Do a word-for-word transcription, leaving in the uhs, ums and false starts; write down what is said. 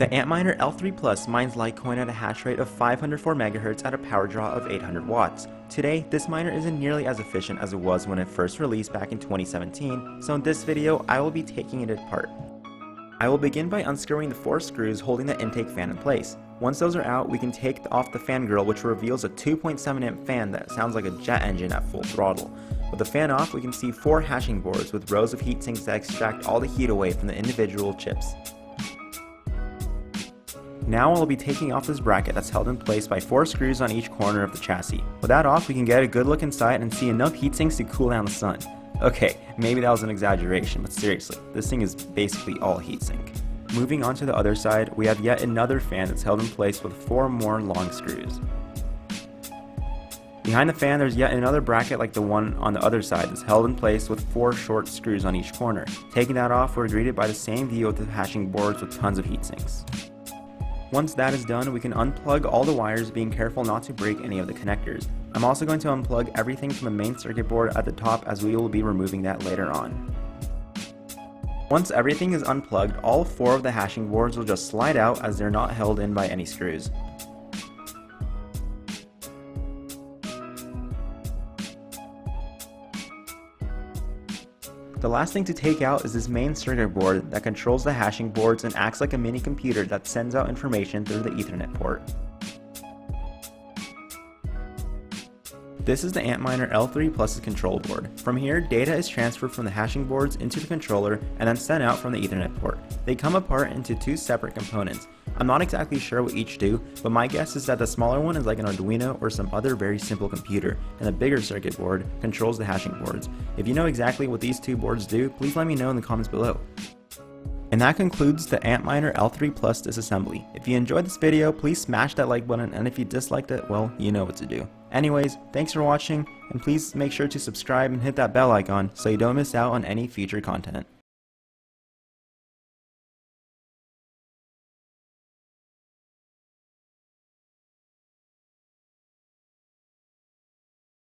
The Antminer L three plus mines Litecoin at a hash rate of five hundred four megahertz at a power draw of eight hundred watts. Today, this miner isn't nearly as efficient as it was when it first released back in twenty seventeen, so in this video, I will be taking it apart. I will begin by unscrewing the four screws holding the intake fan in place. Once those are out, we can take off the fan grill, which reveals a two point seven amp fan that sounds like a jet engine at full throttle. With the fan off, we can see four hashing boards with rows of heat sinks that extract all the heat away from the individual chips. Now I'll be taking off this bracket that's held in place by four screws on each corner of the chassis. With that off, we can get a good look inside and see enough heat sinks to cool down the sun. Okay, maybe that was an exaggeration, but seriously, this thing is basically all heat sink. Moving on to the other side, we have yet another fan that's held in place with four more long screws. Behind the fan, there's yet another bracket like the one on the other side that's held in place with four short screws on each corner. Taking that off, we're greeted by the same view of the hashing boards with tons of heat sinks. Once that is done, we can unplug all the wires, being careful not to break any of the connectors. I'm also going to unplug everything from the main circuit board at the top, as we will be removing that later on. Once everything is unplugged, all four of the hashing boards will just slide out as they're not held in by any screws. The last thing to take out is this main circuit board that controls the hashing boards and acts like a mini computer that sends out information through the Ethernet port. This is the Antminer L three plus's control board. From here, data is transferred from the hashing boards into the controller and then sent out from the Ethernet port. They come apart into two separate components. I'm not exactly sure what each do, but my guess is that the smaller one is like an Arduino or some other very simple computer, and the bigger circuit board controls the hashing boards. If you know exactly what these two boards do, please let me know in the comments below. And that concludes the Antminer L three plus disassembly. If you enjoyed this video, please smash that like button, and if you disliked it, well, you know what to do. Anyways, thanks for watching, and please make sure to subscribe and hit that bell icon so you don't miss out on any future content.